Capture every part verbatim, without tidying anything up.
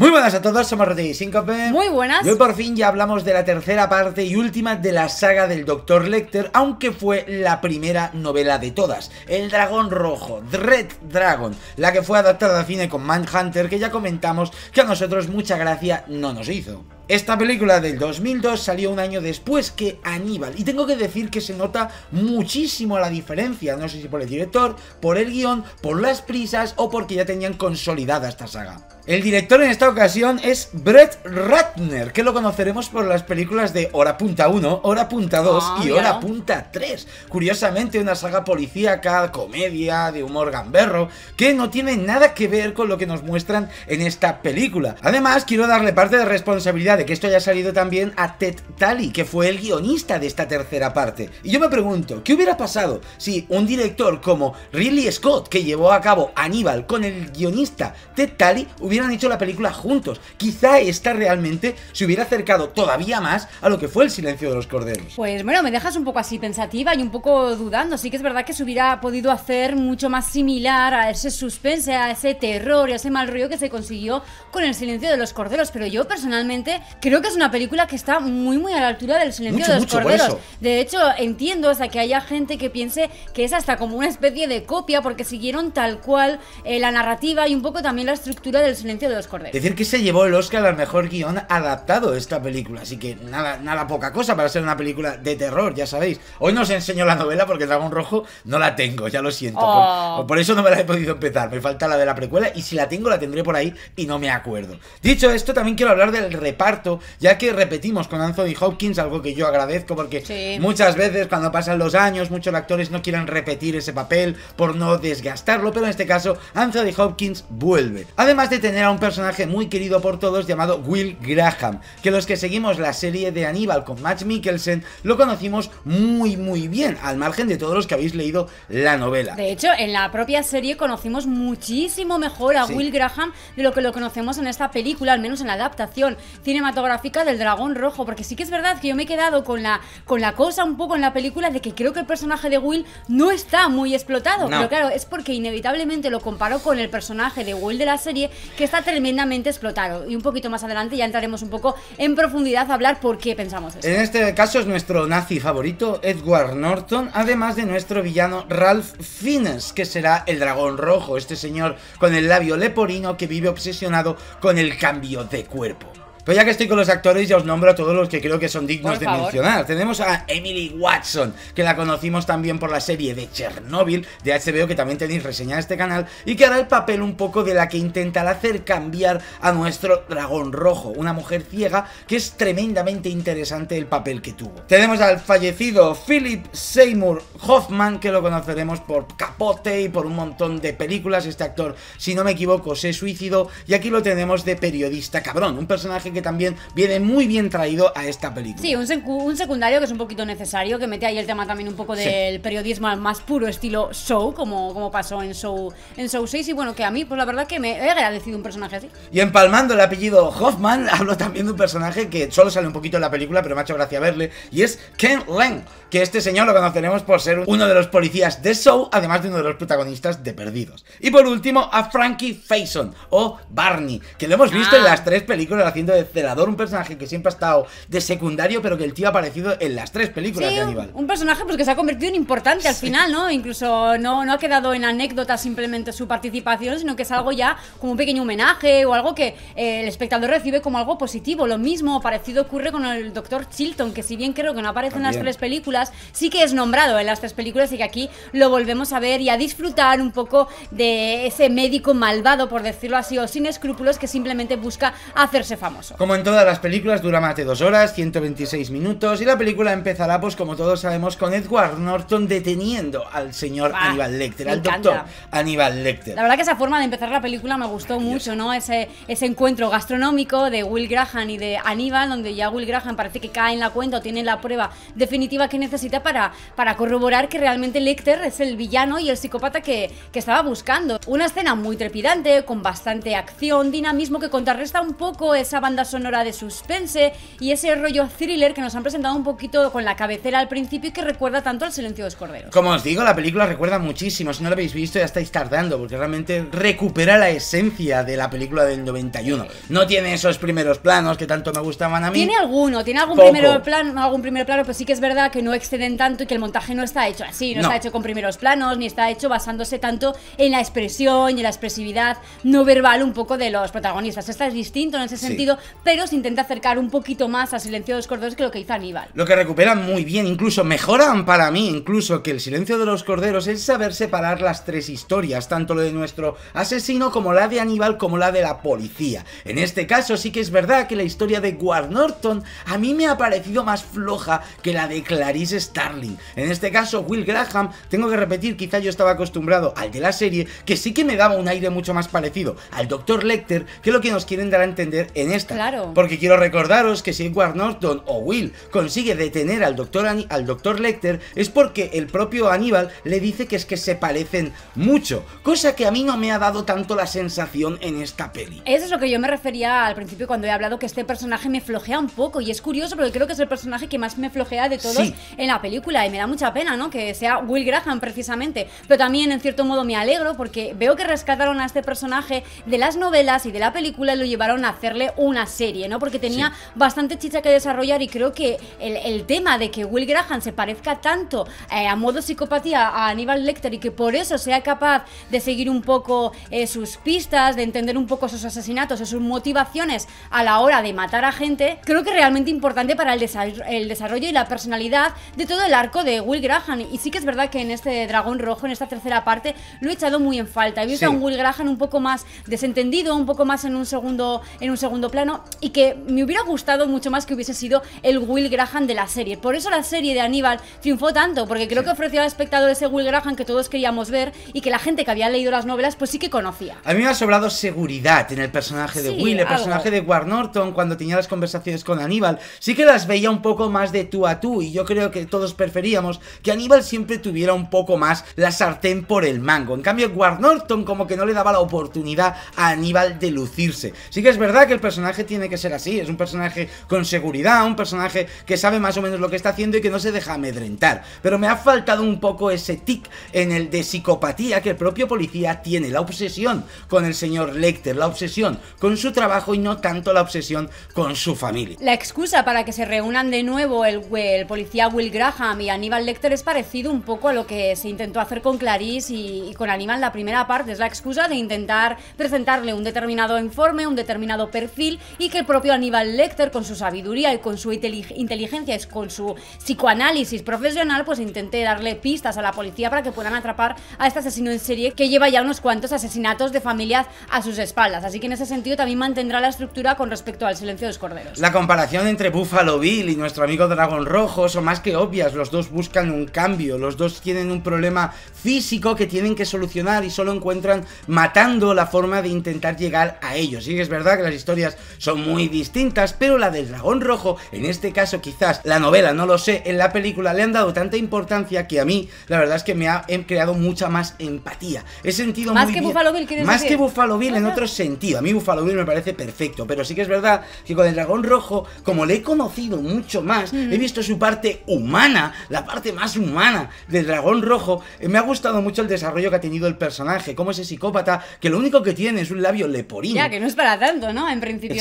Muy buenas a todos, somos Rotten y Sinkope. Muy buenas. Y hoy por fin ya hablamos de la tercera parte y última de la saga del doctor Lecter, aunque fue la primera novela de todas. El dragón rojo, Red Dragon, la que fue adaptada a cine con Manhunter, que ya comentamos que a nosotros mucha gracia no nos hizo. Esta película del dos mil dos salió un año después que Hannibal, y tengo que decir que se nota muchísimo la diferencia, no sé si por el director, por el guión, por las prisas o porque ya tenían consolidada esta saga. El director en esta ocasión es Brett Ratner, que lo conoceremos por las películas de Hora Punta uno, Hora Punta dos oh, y Hora yeah. Punta tres. Curiosamente una saga policíaca, comedia, de humor gamberro, que no tiene nada que ver con lo que nos muestran en esta película. Además, quiero darle parte de responsabilidad de que esto haya salido también a Ted Talley, que fue el guionista de esta tercera parte. Y yo me pregunto, ¿qué hubiera pasado si un director como Ridley Scott, que llevó a cabo Hannibal, con el guionista Ted Talley, hubieran hecho la película juntos? Quizá esta realmente se hubiera acercado todavía más a lo que fue El silencio de los corderos. Pues bueno, me dejas un poco así pensativa y un poco dudando. Sí que es verdad que se hubiera podido hacer mucho más similar a ese suspense, a ese terror y a ese mal rollo que se consiguió con El silencio de los corderos, pero yo personalmente creo que es una película que está muy muy a la altura del silencio mucho, de los mucho, corderos. De hecho, entiendo hasta que haya gente que piense que es hasta como una especie de copia, porque siguieron tal cual eh, la narrativa y un poco también la estructura del silencio de los corderos. Decir que se llevó el Oscar al mejor guión adaptado esta película, así que nada, nada poca cosa para ser una película de terror, ya sabéis. Hoy no os enseño la novela porque el dragón rojo no la tengo, ya lo siento. Oh. Por, por eso no me la he podido empezar, me falta la de la precuela, y si la tengo la tendré por ahí y no me acuerdo. Dicho esto, también quiero hablar del reparto, ya que repetimos con Anthony Hopkins, algo que yo agradezco porque sí. muchas veces cuando pasan los años muchos actores no quieren repetir ese papel por no desgastarlo, pero en este caso Anthony Hopkins vuelve, además de tener a un personaje muy querido por todos llamado Will Graham, que los que seguimos la serie de Hannibal con Mads Mikkelsen lo conocimos muy muy bien, al margen de todos los que habéis leído la novela. De hecho, en la propia serie conocimos muchísimo mejor a sí. Will Graham de lo que lo conocemos en esta película, al menos en la adaptación cinematográfica del dragón rojo, porque sí que es verdad que yo me he quedado con la, con la cosa un poco en la película de que creo que el personaje de Will no está muy explotado, no. pero claro, es porque inevitablemente lo comparo con el personaje de Will de la serie, que está tremendamente explotado, y un poquito más adelante ya entraremos un poco en profundidad a hablar por qué pensamos eso. En este caso es nuestro nazi favorito, Edward Norton, además de nuestro villano Ralph Fiennes, que será el dragón rojo, este señor con el labio leporino que vive obsesionado con el cambio de cuerpo. Pero ya que estoy con los actores, ya os nombro a todos los que creo que son dignos de mencionar. Tenemos a Emily Watson, que la conocimos también por la serie de Chernobyl de H B O, que también tenéis reseñada en este canal, y que hará el papel un poco de la que intentará hacer cambiar a nuestro dragón rojo, una mujer ciega, que es tremendamente interesante el papel que tuvo. Tenemos al fallecido Philip Seymour Hoffman, que lo conoceremos por Capote y por un montón de películas. Este actor, si no me equivoco, se suicidó, y aquí lo tenemos de periodista cabrón, un personaje que también viene muy bien traído a esta película. Sí, un, sec un secundario que es un poquito necesario, que mete ahí el tema también un poco del sí. periodismo al más puro estilo show, como, como pasó en show, en show seis, y bueno, que a mí, pues la verdad que me he agradecido un personaje así. Y empalmando el apellido Hoffman, hablo también de un personaje que solo sale un poquito en la película, pero me ha hecho gracia verle, y es Ken Leung, que este señor lo conoceremos por ser uno de los policías de Show, además de uno de los protagonistas de Perdidos. Y por último, a Frankie Faison, o Barney, que lo hemos visto ah. en las tres películas haciendo de celador, un personaje que siempre ha estado de secundario, pero que el tío ha aparecido en las tres películas sí, de Hannibal. Un personaje pues que se ha convertido en importante sí. al final, ¿no? Incluso no, no ha quedado en anécdota simplemente su participación, sino que es algo ya como un pequeño homenaje o algo que eh, el espectador recibe como algo positivo. Lo mismo parecido ocurre con el doctor Chilton, que si bien creo que no aparece También. en las tres películas, sí que es nombrado en las tres películas, y que aquí lo volvemos a ver y a disfrutar un poco de ese médico malvado, por decirlo así, o sin escrúpulos, que simplemente busca hacerse famoso. Como en todas las películas, dura más de dos horas, ciento veintiséis minutos, y la película empezará, pues como todos sabemos, con Edward Norton deteniendo al señor bah, Hannibal Lecter, al encanta. doctor Hannibal Lecter. La verdad que esa forma de empezar la película me gustó Ay, mucho, Dios. ¿no? Ese, ese encuentro gastronómico de Will Graham y de Hannibal, donde ya Will Graham parece que cae en la cuenta o tiene la prueba definitiva que necesita para, para corroborar que realmente Lecter es el villano y el psicópata que, que estaba buscando. Una escena muy trepidante, con bastante acción, dinamismo, que contrarresta un poco esa banda banda sonora de suspense y ese rollo thriller que nos han presentado un poquito con la cabecera al principio y que recuerda tanto al silencio de los corderos. Como os digo, la película recuerda muchísimo. Si no lo habéis visto ya estáis tardando, porque realmente recupera la esencia de la película del noventa y uno. No tiene esos primeros planos que tanto me gustaban a mí. Tiene alguno, tiene algún primer plano, algún primer plano, pues sí que es verdad que no exceden tanto y que el montaje no está hecho así, no, no está hecho con primeros planos, ni está hecho basándose tanto en la expresión y en la expresividad no verbal un poco de los protagonistas. Esta es distinto en ese sentido, sí, pero se intenta acercar un poquito más al silencio de los corderos que lo que hizo Aníbal. Lo que recuperan muy bien, incluso mejoran para mí, incluso que el silencio de los corderos es saber separar las tres historias, tanto lo de nuestro asesino como la de Aníbal como la de la policía. En este caso sí que es verdad que la historia de Edward Norton a mí me ha parecido más floja que la de Clarice Starling. En este caso Will Graham, tengo que repetir, quizá yo estaba acostumbrado al de la serie, que sí que me daba un aire mucho más parecido al doctor Lecter, que es lo que nos quieren dar a entender en esta. Claro. Porque quiero recordaros que si Edward Norton o Will consigue detener al doctor, al doctor Lecter, es porque el propio Aníbal le dice que es que se parecen mucho, cosa que a mí no me ha dado tanto la sensación en esta peli. Eso es lo que yo me refería al principio cuando he hablado que este personaje me flojea un poco, y es curioso porque creo que es el personaje que más me flojea de todos, sí, en la película, y me da mucha pena, ¿no?, que sea Will Graham precisamente, pero también en cierto modo me alegro porque veo que rescataron a este personaje de las novelas y de la película y lo llevaron a hacerle una serie, ¿no?, porque tenía, sí, bastante chicha que desarrollar, y creo que el, el tema de que Will Graham se parezca tanto eh, a modo psicopatía a Hannibal Lecter y que por eso sea capaz de seguir un poco eh, sus pistas, de entender un poco sus asesinatos o sus motivaciones a la hora de matar a gente, creo que realmente importante para el, desa el desarrollo y la personalidad de todo el arco de Will Graham. Y sí que es verdad que en este Dragón Rojo, en esta tercera parte, lo he echado muy en falta. He visto, sí, a un Will Graham un poco más desentendido, un poco más en un segundo, en un segundo plano, y que me hubiera gustado mucho más que hubiese sido el Will Graham de la serie. Por eso la serie de Aníbal triunfó tanto, porque creo, sí, que ofreció al espectador ese Will Graham que todos queríamos ver y que la gente que había leído las novelas pues sí que conocía. A mí me ha sobrado seguridad en el personaje de, sí, Will, el algo. personaje de Edward Norton. Cuando tenía las conversaciones con Aníbal sí que las veía un poco más de tú a tú, y yo creo que todos preferíamos que Aníbal siempre tuviera un poco más la sartén por el mango. En cambio Edward Norton como que no le daba la oportunidad a Aníbal de lucirse. Sí que es verdad que el personaje tiene que ser así, es un personaje con seguridad, un personaje que sabe más o menos lo que está haciendo y que no se deja amedrentar, pero me ha faltado un poco ese tic en el de psicopatía que el propio policía tiene, la obsesión con el señor Lecter, la obsesión con su trabajo y no tanto la obsesión con su familia. La excusa para que se reúnan de nuevo el, el policía Will Graham y Aníbal Lecter es parecido un poco a lo que se intentó hacer con Clarice y, y con Aníbal la primera parte, es la excusa de intentar presentarle un determinado informe, un determinado perfil, y que el propio Aníbal Lecter con su sabiduría y con su inteligencia, con su psicoanálisis profesional, pues intente darle pistas a la policía para que puedan atrapar a este asesino en serie que lleva ya unos cuantos asesinatos de familias a sus espaldas. Así que en ese sentido también mantendrá la estructura con respecto al silencio de los corderos. La comparación entre Buffalo Bill y nuestro amigo Dragón Rojo son más que obvias. Los dos buscan un cambio, los dos tienen un problema físico que tienen que solucionar y solo encuentran matando la forma de intentar llegar a ellos. Sí que es verdad que las historias son muy distintas, pero la del Dragón Rojo, en este caso quizás la novela, no lo sé, en la película le han dado tanta importancia que a mí la verdad es que me ha he creado mucha más empatía. He sentido más muy que bien. Buffalo Bill, ¿quieres más decir? Que Buffalo Bill en otro sentido. A mí Buffalo Bill me parece perfecto, pero sí que es verdad que con el Dragón Rojo, como le he conocido mucho más, mm-hmm, he visto su parte humana, la parte más humana del Dragón Rojo. Me ha gustado mucho el desarrollo que ha tenido el personaje, como ese psicópata que lo único que tiene es un labio leporino. Ya, que no es para tanto, ¿no? En principio,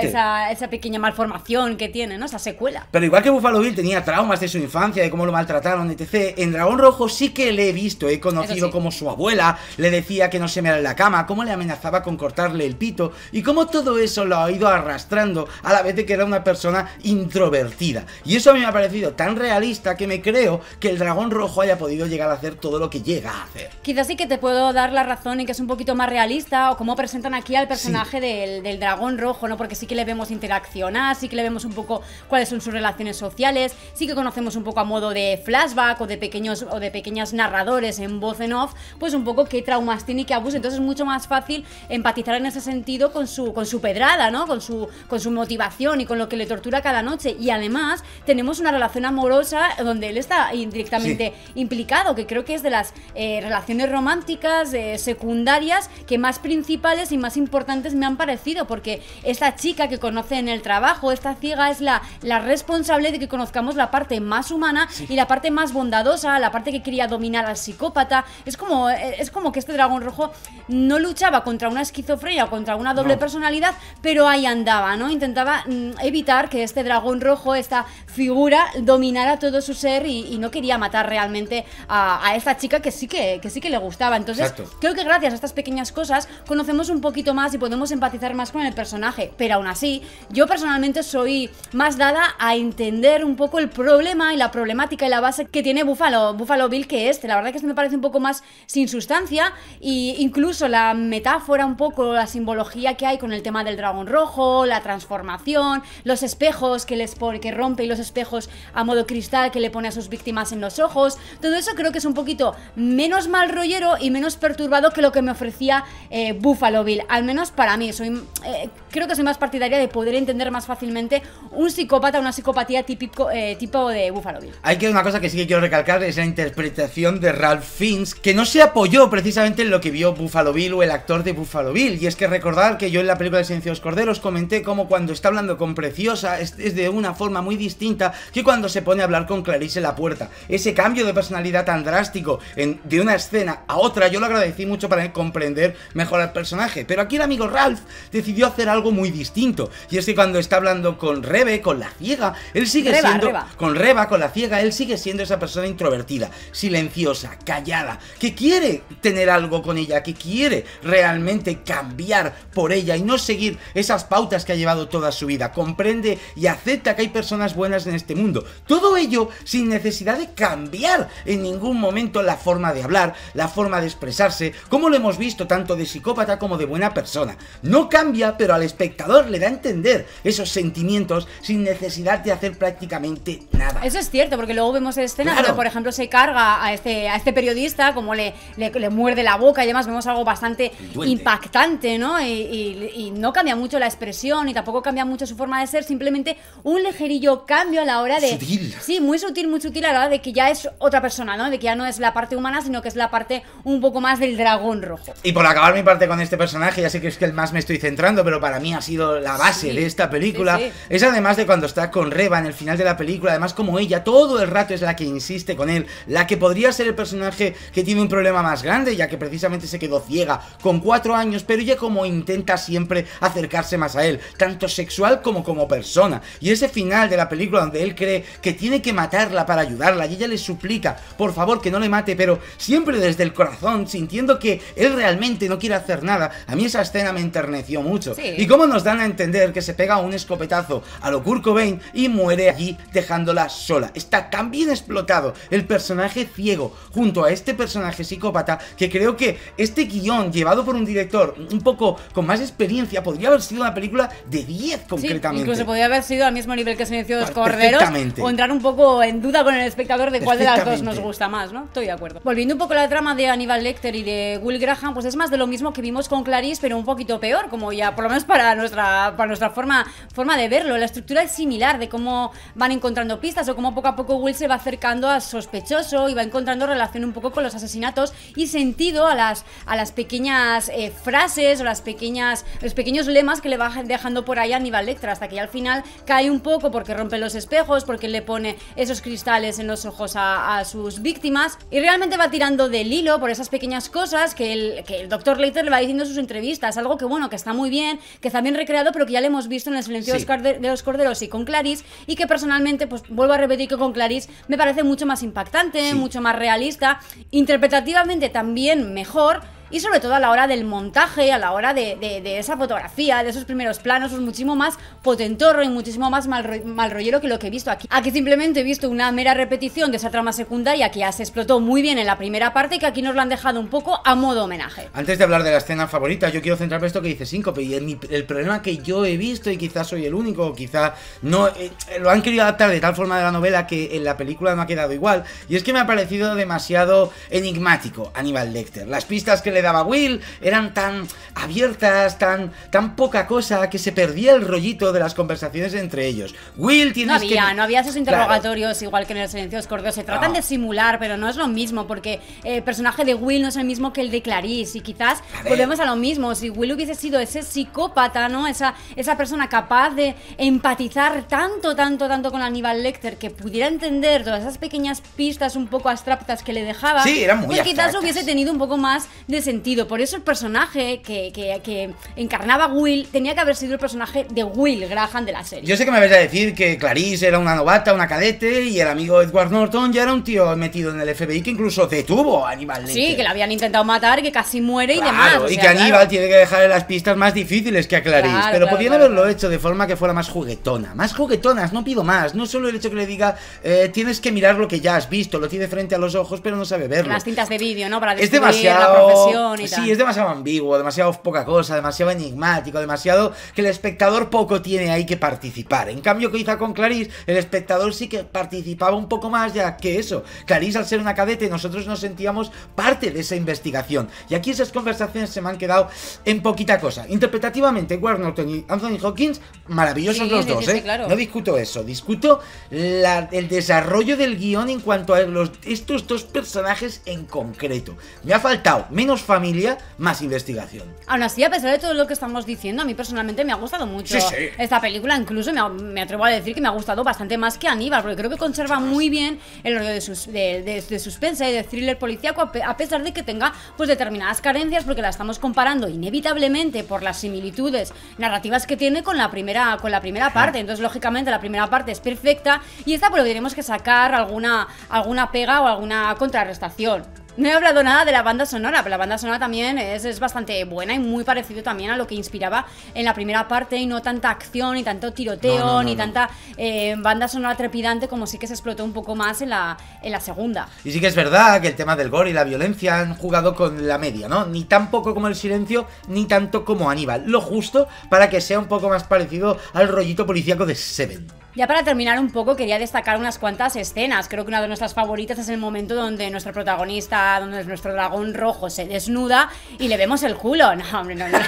esa, esa pequeña malformación que tiene, ¿no? Esa secuela. Pero igual que Buffalo Bill tenía traumas de su infancia, de cómo lo maltrataron, etcétera, en Dragón Rojo sí que le he visto, he conocido, sí, como su abuela le decía que no se meara en la cama, cómo le amenazaba con cortarle el pito, y cómo todo eso lo ha ido arrastrando a la vez de que era una persona introvertida. Y eso a mí me ha parecido tan realista que me creo que el Dragón Rojo haya podido llegar a hacer todo lo que llega a hacer. Quizás sí que te puedo dar la razón en que es un poquito más realista, o cómo presentan aquí al personaje, sí, del, del Dragón Rojo, ¿no? Porque sí que le vemos interaccionar, sí que le vemos un poco cuáles son sus relaciones sociales, sí que conocemos un poco a modo de flashback o de pequeños o de pequeñas narradores en voz en off, pues un poco qué traumas tiene y qué abuso. Entonces es mucho más fácil empatizar en ese sentido con su, con su pedrada, ¿no? Con su, con su motivación y con lo que le tortura cada noche. Y además tenemos una relación amorosa donde él está indirectamente, sí, implicado, que creo que es de las eh, relaciones románticas eh, secundarias que más principales y más importantes me han parecido, porque esta esta chica que conoce en el trabajo, esta ciega, es la, la responsable de que conozcamos la parte más humana, sí, y la parte más bondadosa, la parte que quería dominar al psicópata. Es como, es como que este dragón rojo no luchaba contra una esquizofrenia o contra una doble no. personalidad, pero ahí andaba, ¿no? Intentaba mm, evitar que este dragón rojo, esta figura, dominara todo su ser y, y no quería matar realmente a, a esta chica que sí que, que sí que le gustaba. Entonces, exacto, creo que gracias a estas pequeñas cosas conocemos un poquito más y podemos empatizar más con el personaje, pero aún así, yo personalmente soy más dada a entender un poco el problema y la problemática y la base que tiene Buffalo, Buffalo Bill que este. La verdad que este me parece un poco más sin sustancia, e incluso la metáfora un poco, la simbología que hay con el tema del dragón rojo, la transformación, los espejos que, les pone, que rompe y los espejos a modo cristal que le pone a sus víctimas en los ojos, todo eso creo que es un poquito menos mal rollero y menos perturbado que lo que me ofrecía eh, Buffalo Bill, al menos para mí. Soy, eh, creo que soy más partidaria de poder entender más fácilmente un psicópata, una psicopatía típico, eh, tipo de Buffalo Bill. Hay que una cosa que sí que quiero recalcar, es la interpretación de Ralph Fiennes, que no se apoyó precisamente en lo que vio Buffalo Bill o el actor de Buffalo Bill, y es que recordar que yo en la película El silencio de los corderos comenté cómo cuando está hablando con Preciosa es, es de una forma muy distinta que cuando se pone a hablar con Clarice en la puerta. Ese cambio de personalidad tan drástico en, de una escena a otra, yo lo agradecí mucho para comprender mejor al personaje, pero aquí el amigo Ralph decidió hacer algo muy distinto, y es que cuando está hablando con Rebe, con la ciega, él sigue Reba, siendo... Reba. Con Reba, con la ciega, él sigue siendo esa persona introvertida, silenciosa, callada, que quiere tener algo con ella, que quiere realmente cambiar por ella y no seguir esas pautas que ha llevado toda su vida. Comprende y acepta que hay personas buenas en este mundo. Todo ello sin necesidad de cambiar en ningún momento la forma de hablar, la forma de expresarse, como lo hemos visto tanto de psicópata como de buena persona. No cambia, pero al espectador le da a entender esos sentimientos sin necesidad de hacer prácticamente nada. Eso es cierto, porque luego vemos escenas, claro, donde por ejemplo se carga a este, a este periodista, como le, le, le muerde la boca y además vemos algo bastante impactante, ¿no? Y, y, y no cambia mucho la expresión y tampoco cambia mucho su forma de ser, simplemente un ligerillo cambio a la hora de... Sutil. Sí, muy sutil, muy sutil a la hora de que ya es otra persona, ¿no? De que ya no es la parte humana, sino que es la parte un poco más del dragón rojo. Y por acabar mi parte con este personaje, ya sé que es que el más me estoy centrando, pero para mí ha sido la base, sí, de esta película, sí, sí. Es además de cuando está con Reba en el final de la película, además como ella todo el rato es la que insiste con él, la que podría ser el personaje que tiene un problema más grande, ya que precisamente se quedó ciega con cuatro años, pero ella como intenta siempre acercarse más a él, tanto sexual como como persona. Y ese final de la película donde él cree que tiene que matarla para ayudarla y ella le suplica por favor que no le mate, pero siempre desde el corazón, sintiendo que él realmente no quiere hacer nada, a mí esa escena me enterneció mucho. Sí. Y cómo nos dan a entender que se pega un escopetazo a lo Kurt Cobain y muere allí dejándola sola. Está tan bien explotado el personaje ciego junto a este personaje psicópata, que creo que este guión llevado por un director un poco con más experiencia podría haber sido una película de diez concretamente. Sí, incluso podría haber sido al mismo nivel que El silencio de los corderos, o entrar un poco en duda con el espectador de cuál de las dos nos gusta más, ¿no? Estoy de acuerdo. Volviendo un poco a la trama de Hannibal Lecter y de Will Graham, pues es más de lo mismo que vimos con Clarice, pero un poquito peor, como ya por lo menos para nuestra, para nuestra forma, forma de verlo. La estructura es similar, de cómo van encontrando pistas o cómo poco a poco Will se va acercando a sospechoso y va encontrando relación un poco con los asesinatos y sentido a las, a las pequeñas eh, frases o las pequeñas, los pequeños lemas que le va dejando por ahí a Hannibal Lecter, hasta que ya al final cae un poco porque rompe los espejos, porque le pone esos cristales en los ojos a, a sus víctimas, y realmente va tirando del hilo por esas pequeñas cosas que el, que el doctor Lecter le va diciendo en sus entrevistas, algo que bueno, que está muy bien, que está bien recreado, pero que ya le hemos visto en El silencio, sí, de los corderos y con Clarice, y que personalmente, pues vuelvo a repetir que con Clarice me parece mucho más impactante, sí, mucho más realista, interpretativamente también mejor. Y sobre todo a la hora del montaje, a la hora de, de, de esa fotografía, de esos primeros planos, es muchísimo más potentorro y muchísimo más mal, mal rollero que lo que he visto aquí. Aquí simplemente he visto una mera repetición de esa trama secundaria que ya se explotó muy bien en la primera parte, que aquí nos la han dejado un poco a modo homenaje. Antes de hablar de la escena favorita, yo quiero centrarme en esto que dice Sinkope, y el, el problema que yo he visto, y quizás soy el único, o quizás no, eh, lo han querido adaptar de tal forma de la novela que en la película no ha quedado igual, y es que me ha parecido demasiado enigmático Hannibal Lecter. Las pistas que le daba Will eran tan abiertas, tan, tan poca cosa, que se perdía el rollito de las conversaciones entre ellos. Will, tienes que... No había, que... no había esos interrogatorios, claro, igual que en El silencio de los corderos. Se tratan no. de simular, pero no es lo mismo, porque el personaje de Will no es el mismo que el de Clarice, y quizás a volvemos a lo mismo. Si Will hubiese sido ese psicópata, ¿no? Esa, esa persona capaz de empatizar tanto, tanto, tanto con Hannibal Lecter, que pudiera entender todas esas pequeñas pistas un poco abstractas que le dejaba, sí, eran muy pues abstractas. Quizás hubiese tenido un poco más de sentido. Por eso el personaje que, que, que encarnaba Will tenía que haber sido el personaje de Will Graham de la serie. Yo sé que me vais a decir que Clarice era una novata, una cadete, y el amigo Edward Norton ya era un tío metido en el F B I que incluso detuvo a Hannibal Lecter. Sí, que le habían intentado matar, que casi muere, claro, y demás. O sea, y que Hannibal claro. tiene que dejarle las pistas más difíciles que a Clarice. Claro, pero claro, podían claro, haberlo claro. hecho de forma que fuera más juguetona. Más juguetonas, no pido más. No solo el hecho que le diga, eh, tienes que mirar lo que ya has visto, lo tiene frente a los ojos, pero no sabe verlo. Las tintas de vídeo, ¿no? Para descubrir demasiado, la profesión y sí, tal. Sí, es demasiado ambiguo, demasiado poca cosa, demasiado enigmático, demasiado que el espectador poco tiene ahí que participar. En cambio, que hizo con Clarice, el espectador sí que participaba un poco más, ya que eso. Clarice, al ser una cadete, nosotros nos sentíamos parte de esa investigación. Y aquí esas conversaciones se me han quedado en poquita cosa. Interpretativamente, Edward Norton y Anthony Hopkins, maravillosos sí, los sí, dos, sí, ¿eh? Claro. No discuto eso, discuto la, el desarrollo del guión en cuanto a los, estos dos personajes en concreto. Me ha faltado menos familia, más investigación. Aún así, a pesar de todo lo que estamos diciendo, a mí personalmente me ha gustado mucho sí, sí. esta película. Incluso me, me atrevo a decir que me ha gustado bastante más que Hannibal, porque creo que conserva muy bien el rollo de, sus, de, de, de suspense y de thriller policíaco, a pesar de que tenga pues determinadas carencias, porque la estamos comparando inevitablemente por las similitudes narrativas que tiene con la primera, con la primera parte. Entonces, lógicamente, la primera parte es perfecta y esta pues tenemos que sacar alguna, alguna pega o alguna contrarrestación. No he hablado nada de la banda sonora, pero la banda sonora también es, es bastante buena y muy parecido también a lo que inspiraba en la primera parte, y no tanta acción, ni tanto tiroteo, no, no, no, ni no. tanta eh, banda sonora trepidante como sí que se explotó un poco más en la, en la segunda. Y sí que es verdad que el tema del gore y la violencia han jugado con la media, ¿no? Ni tan poco como El silencio, ni tanto como Hannibal. Lo justo para que sea un poco más parecido al rollito policíaco de Seven. Ya para terminar un poco, quería destacar unas cuantas escenas. Creo que una de nuestras favoritas es el momento donde nuestro protagonista, donde nuestro dragón rojo se desnuda y le vemos el culo. No, hombre, no, no.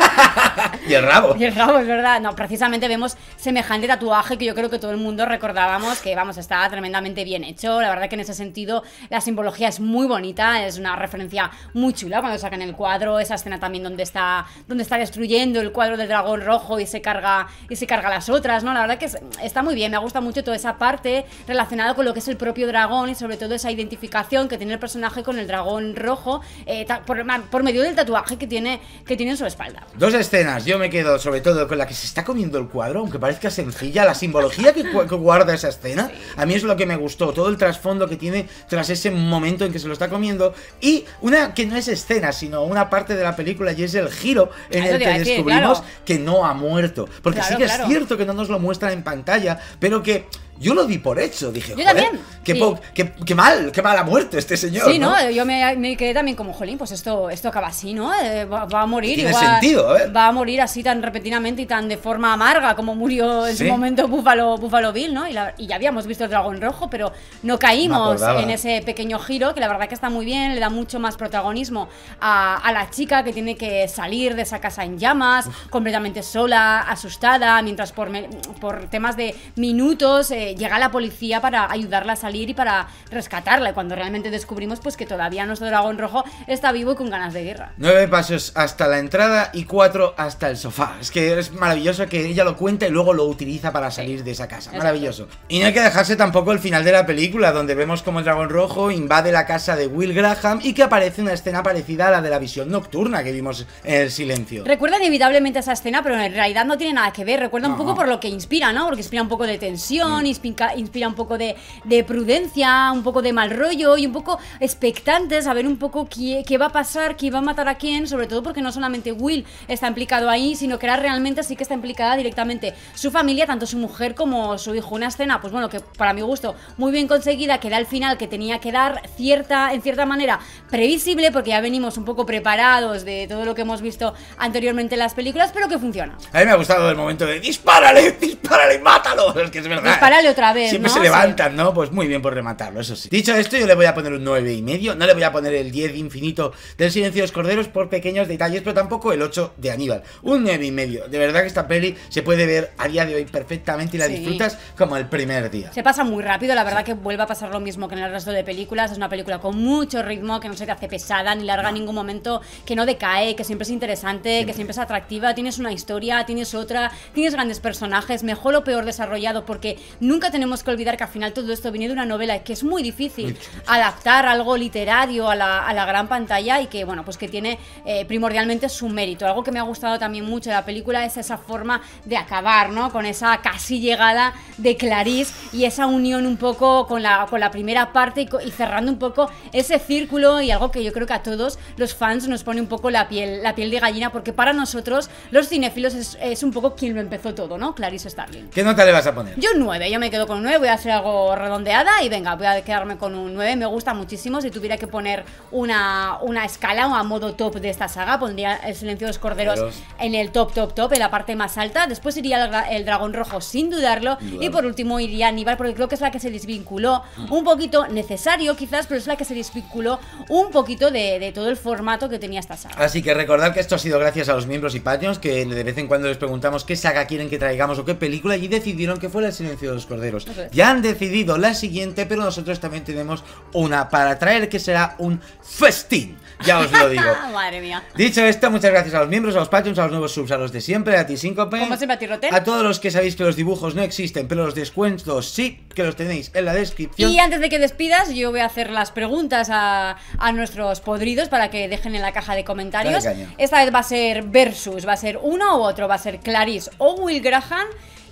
Y el rabo. Y el rabo, es verdad. No, precisamente vemos semejante tatuaje que yo creo que todo el mundo recordábamos, que vamos, está tremendamente bien hecho. La verdad que en ese sentido la simbología es muy bonita, es una referencia muy chula cuando sacan el cuadro. Esa escena también donde está, donde está destruyendo el cuadro del dragón rojo y se carga, y se carga las otras, ¿no? La verdad que está muy bien. Me gusta mucho toda esa parte relacionada con lo que es el propio dragón y sobre todo esa identificación que tiene el personaje con el dragón rojo eh, por, por medio del tatuaje que tiene, que tiene en su espalda. Dos escenas, yo me quedo sobre todo con la que se está comiendo el cuadro, aunque parezca sencilla, la simbología que, que guarda esa escena, sí. A mí es lo que me gustó, todo el trasfondo que tiene tras ese momento en que se lo está comiendo, y una que no es escena, sino una parte de la película, y es el giro en Eso el que decir, descubrimos claro. que no ha muerto, porque claro, sí que claro. es cierto que no nos lo muestran en pantalla, pero Pero que yo lo di por hecho, dije, yo joder, también, qué, sí. qué, qué mal, qué mal ha muerto este señor. Sí, no, ¿no? yo me, me quedé también como, jolín, pues esto, esto acaba así, ¿no? Eh, va, va a morir. Tiene igual, sentido, a ver. Va a morir así tan repentinamente y tan de forma amarga como murió en sí. su momento Buffalo, Buffalo Bill, ¿no? Y, la, y ya habíamos visto el dragón rojo, pero no caímos en ese pequeño giro, que la verdad que está muy bien, le da mucho más protagonismo a, a la chica que tiene que salir de esa casa en llamas, Uf. completamente sola, asustada, mientras por, por temas de minutos... Eh, llega la policía para ayudarla a salir y para rescatarla, cuando realmente descubrimos pues que todavía nuestro dragón rojo está vivo y con ganas de guerra. Nueve pasos hasta la entrada y cuatro hasta el sofá. Es que es maravilloso que ella lo cuenta y luego lo utiliza para salir sí. de esa casa. Maravilloso. Exacto. Y no hay que dejarse tampoco el final de la película, donde vemos como el dragón rojo invade la casa de Will Graham y que aparece una escena parecida a la de la visión nocturna que vimos en El silencio. Recuerda inevitablemente esa escena, pero en realidad no tiene nada que ver. Recuerda no. un poco por lo que inspira, ¿no? Porque inspira un poco de tensión, mm. Inspira, inspira un poco de, de prudencia, un poco de mal rollo y un poco expectantes a ver un poco qué, qué va a pasar, quién va a matar a quién, sobre todo porque no solamente Will está implicado ahí, sino que ahora realmente sí que está implicada directamente su familia, tanto su mujer como su hijo. Una escena, pues bueno, que para mi gusto muy bien conseguida, que da el final que tenía que dar, cierta, en cierta manera previsible, porque ya venimos un poco preparados de todo lo que hemos visto anteriormente en las películas, pero que funciona. A mí me ha gustado el momento de dispárale, dispárale, mátalo, es que es verdad. Disparale, sale otra vez, siempre, ¿no? Se levantan, ¿no? Pues muy bien por rematarlo, eso sí. Dicho esto, yo le voy a poner un nueve y medio. No le voy a poner el diez infinito del silencio de los corderos por pequeños detalles, pero tampoco el ocho de Aníbal. Un nueve y medio. De verdad que esta peli se puede ver a día de hoy perfectamente y la sí. disfrutas como el primer día. Se pasa muy rápido, la verdad sí. que vuelve a pasar lo mismo que en el resto de películas. Es una película con mucho ritmo, que no se te hace pesada ni larga no. en ningún momento, que no decae, que siempre es interesante, siempre. que siempre es atractiva. Tienes una historia, tienes otra, tienes grandes personajes, mejor o peor desarrollado, porque nunca tenemos que olvidar que al final todo esto viene de una novela que es muy difícil mucho, mucho. adaptar algo literario a la, a la gran pantalla, y que bueno, pues que tiene eh, primordialmente su mérito. Algo que me ha gustado también mucho de la película es esa forma de acabar, ¿no? Con esa casi llegada de Clarice y esa unión un poco con la, con la primera parte y, y cerrando un poco ese círculo, y algo que yo creo que a todos los fans nos pone un poco la piel, la piel de gallina, porque para nosotros los cinéfilos es, es un poco quien lo empezó todo, ¿no? Clarice Starling. ¿Qué nota le vas a poner? Yo nueve, yo me quedo con un nueve, voy a hacer algo redondeada y venga, voy a quedarme con un nueve, me gusta muchísimo. Si tuviera que poner una, una escala o a modo top de esta saga, pondría El silencio de los corderos Dios. en el top, top, top, en la parte más alta. Después iría el, el dragón rojo sin dudarlo, Dios. y por último iría Aníbal, porque creo que es la que se desvinculó un poquito, necesario quizás, pero es la que se desvinculó un poquito de, de todo el formato que tenía esta saga. Así que recordad que esto ha sido gracias a los miembros y patreons, que de vez en cuando les preguntamos qué saga quieren que traigamos o qué película, y decidieron que fuera El silencio de los corderos. Okay. Ya han decidido la siguiente, pero nosotros también tenemos una para traer, que será un festín. Ya os lo digo. Madre mía. Dicho esto, muchas gracias a los miembros, a los patreons, a los nuevos subs, a los de siempre, a ti Sinkope, como siempre, a ti Rotten, a todos los que sabéis que los dibujos no existen, pero los descuentos sí, que los tenéis en la descripción. Y antes de que despidas, yo voy a hacer las preguntas a, a nuestros podridos para que dejen en la caja de comentarios. Dale, esta vez va a ser versus, va a ser uno u otro, va a ser Clarice o Will Graham,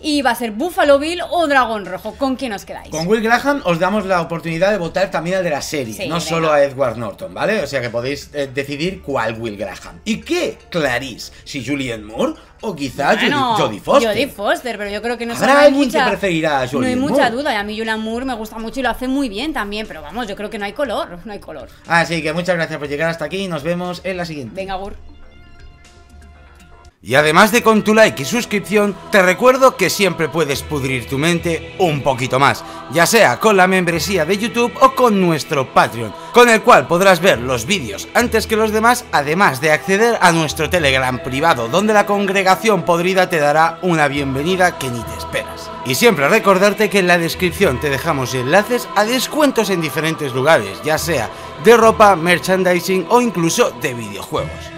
y va a ser Buffalo Bill o Dragón Rojo. ¿Con quién os quedáis? Con Will Graham os damos la oportunidad de votar también al de la serie, sí, no venga. solo a Edward Norton, ¿vale? O sea que podéis eh, decidir cuál Will Graham. ¿Y qué Clarice? ¿Si Julianne Moore? O quizás bueno, Jodie Foster. Jodie Foster, pero yo creo que no habrá alguien mucha, que preferirá a Jodie No hay Moore. mucha duda, y a mí Julianne Moore me gusta mucho y lo hace muy bien también, pero vamos, yo creo que no hay color, no hay color. Así que muchas gracias por llegar hasta aquí y nos vemos en la siguiente. Venga, Gur. Y además de con tu like y suscripción, te recuerdo que siempre puedes pudrir tu mente un poquito más, ya sea con la membresía de YouTube o con nuestro Patreon, con el cual podrás ver los vídeos antes que los demás, además de acceder a nuestro Telegram privado, donde la congregación podrida te dará una bienvenida que ni te esperas. Y siempre recordarte que en la descripción te dejamos enlaces a descuentos en diferentes lugares, ya sea de ropa, merchandising o incluso de videojuegos.